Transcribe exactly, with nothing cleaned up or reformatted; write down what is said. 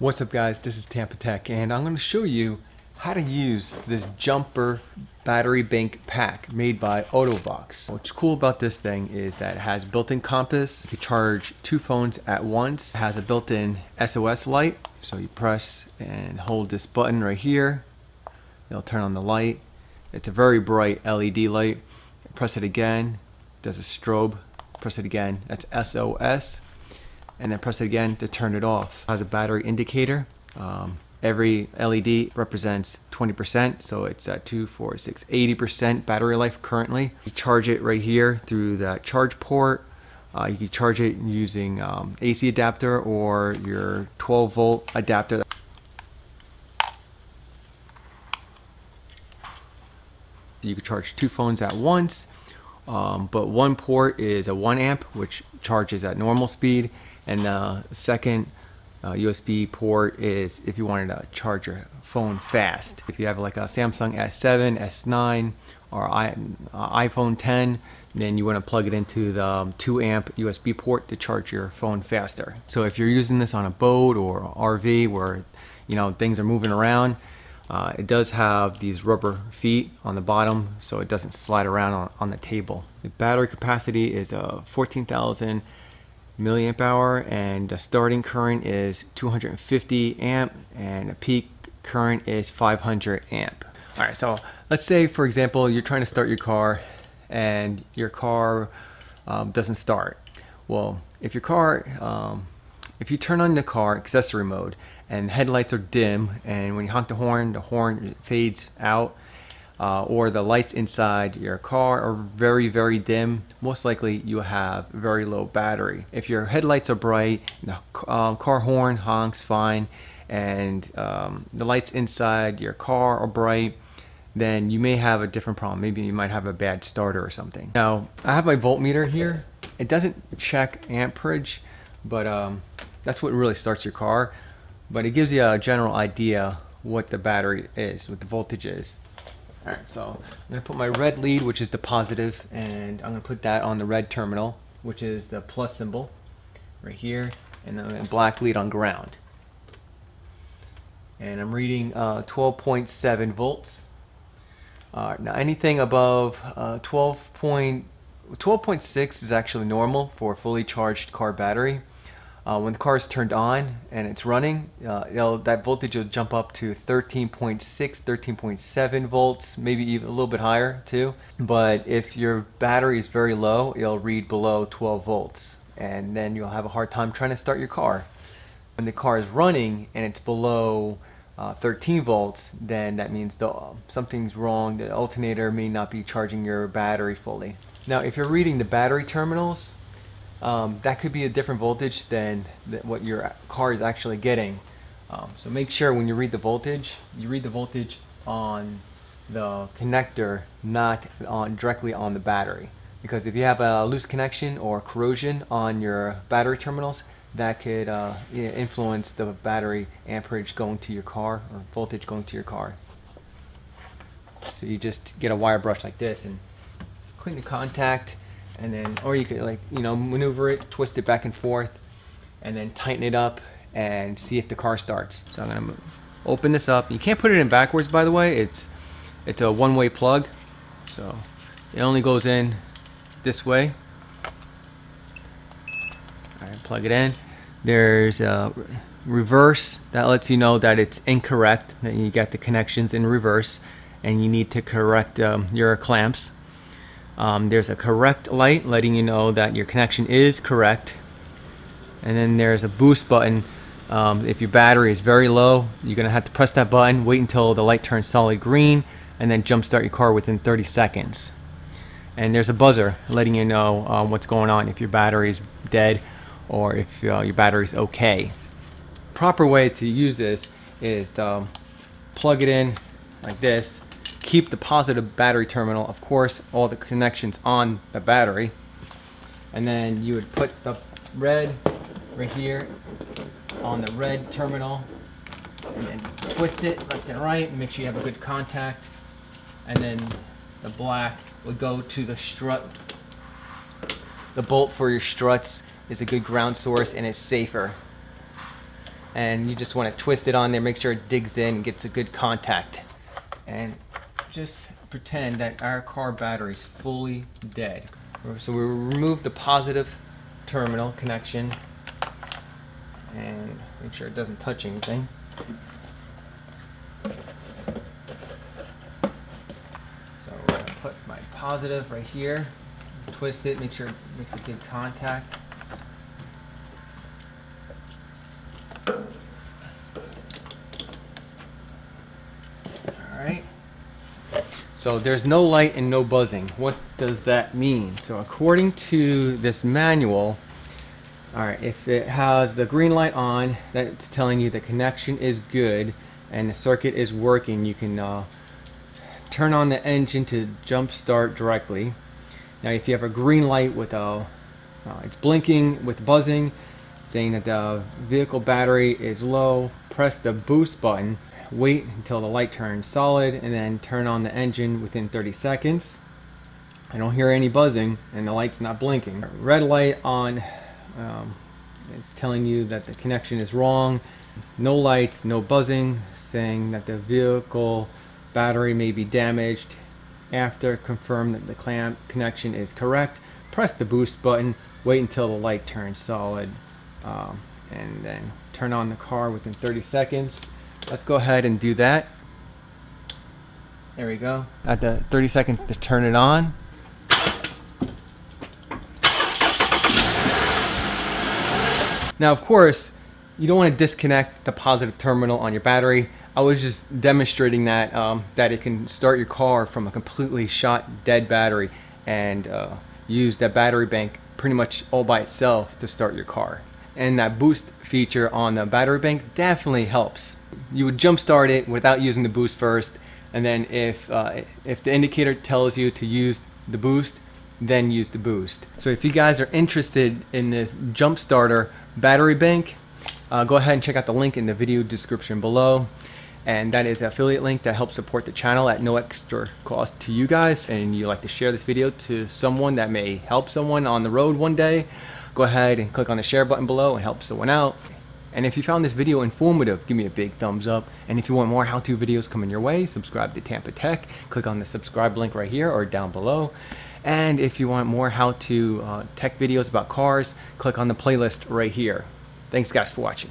What's up guys, this is Tampa Tech and I'm going to show you how to use this jumper battery bank pack made by AutoVox. What's cool about this thing is that it has built-in compass, you can charge two phones at once, it has a built-in S O S light, so you press and hold this button right here, it'll turn on the light. It's a very bright L E D light. Press it again, it does a strobe, press it again, that's S O S. And then press it again to turn it off. It has a battery indicator. Um, every L E D represents twenty percent, so it's at two, four, six, eighty percent battery life currently. You charge it right here through the charge port. Uh, you can charge it using um, A C adapter or your twelve volt adapter. You can charge two phones at once, um, but one port is a one amp, which charges at normal speed. And the second uh, U S B port is if you wanted to charge your phone fast. If you have like a Samsung S seven, S nine, or I, uh, iPhone ten, then you want to plug it into the um, two amp U S B port to charge your phone faster. So if you're using this on a boat or R V where you know things are moving around, uh, it does have these rubber feet on the bottom so it doesn't slide around on, on the table. The battery capacity is uh, fourteen thousand milliamp hour, and the starting current is two hundred fifty amp and the peak current is five hundred amp. All right, so let's say for example you're trying to start your car and your car um, doesn't start. Well, if your car um, if you turn on the car accessory mode and headlights are dim, and when you honk the horn the horn fades out, Uh, or the lights inside your car are very, very dim, most likely you have very low battery. If your headlights are bright, the um, car horn honks fine, and um, the lights inside your car are bright, then you may have a different problem. Maybe you might have a bad starter or something. Now, I have my voltmeter here. It doesn't check amperage, but um, that's what really starts your car. But it gives you a general idea what the battery is, what the voltage is. All right, so I'm gonna put my red lead, which is the positive, and I'm gonna put that on the red terminal, which is the plus symbol right here, and then black lead on ground. And I'm reading uh, twelve point seven volts. Uh, now anything above uh, twelve point six is actually normal for a fully charged car battery. Uh, when the car is turned on and it's running, uh, it'll, that voltage will jump up to thirteen point six, thirteen point seven volts, maybe even a little bit higher too. But if your battery is very low, it'll read below twelve volts, and then you'll have a hard time trying to start your car. When the car is running and it's below uh, thirteen volts, then that means the, uh, something's wrong. The alternator may not be charging your battery fully. Now, if you're reading the battery terminals, Um, that could be a different voltage than th what your car is actually getting. Um, so make sure when you read the voltage, you read the voltage on the connector, not on directly on the battery. Because if you have a loose connection or corrosion on your battery terminals, that could uh, influence the battery amperage going to your car or voltage going to your car. So you just get a wire brush like this and clean the contact. And then, or you could like, you know, maneuver it, twist it back and forth, and then tighten it up and see if the car starts. So I'm gonna open this up. You can't put it in backwards, by the way. It's, it's a one-way plug. So it only goes in this way. All right, plug it in. There's a reverse. That lets you know that it's incorrect, that you got the connections in reverse, and you need to correct um, your clamps. Um, there's a correct light letting you know that your connection is correct, and then there's a boost button. Um, if your battery is very low, you're gonna have to press that button, wait until the light turns solid green, and then jump start your car within thirty seconds. And there's a buzzer letting you know uh, what's going on, if your battery is dead or if uh, your battery is okay. Proper way to use this is to um, plug it in like this. Keep the positive battery terminal, of course, all the connections on the battery, and then you would put the red right here on the red terminal and then twist it left and right and make sure you have a good contact, and then the black would go to the strut. The bolt for your struts is a good ground source and it's safer. and you just want to twist it on there, make sure it digs in and gets a good contact. And just pretend that our car battery is fully dead. So we remove the positive terminal connection and make sure it doesn't touch anything. So I'm going to put my positive right here, twist it, make sure it makes a good contact. Alright, so there's no light and no buzzing. What does that mean? So according to this manual, alright, if it has the green light on, that's telling you the connection is good and the circuit is working. You can uh, turn on the engine to jump start directly. Now if you have a green light with a, uh, it's blinking with buzzing, saying that the vehicle battery is low, press the boost button, wait until the light turns solid, and then turn on the engine within thirty seconds. I don't hear any buzzing and the light's not blinking. Red light on, um, it's telling you that the connection is wrong. No lights, no buzzing, saying that the vehicle battery may be damaged. After confirm that the clamp connection is correct, press the boost button, wait until the light turns solid, um, and then turn on the car within thirty seconds. Let's go ahead and do that. There we go. At the thirty seconds to turn it on. Now, of course, you don't want to disconnect the positive terminal on your battery. I was just demonstrating that, um, that it can start your car from a completely shot dead battery and uh, use that battery bank pretty much all by itself to start your car. And that boost feature on the battery bank definitely helps. You would jump start it without using the boost first, and then if, uh, if the indicator tells you to use the boost, then use the boost. So if you guys are interested in this jump starter battery bank, uh, go ahead and check out the link in the video description below, and that is the affiliate link that helps support the channel at no extra cost to you guys. And you like to share this video to someone that may help someone on the road one day, go ahead and click on the share button below and help someone out. And if you found this video informative, give me a big thumbs up. And if you want more how-to videos coming your way, subscribe to Tampa Tech. Click on the subscribe link right here or down below. And if you want more how-to uh, tech videos about cars, click on the playlist right here. Thanks guys for watching.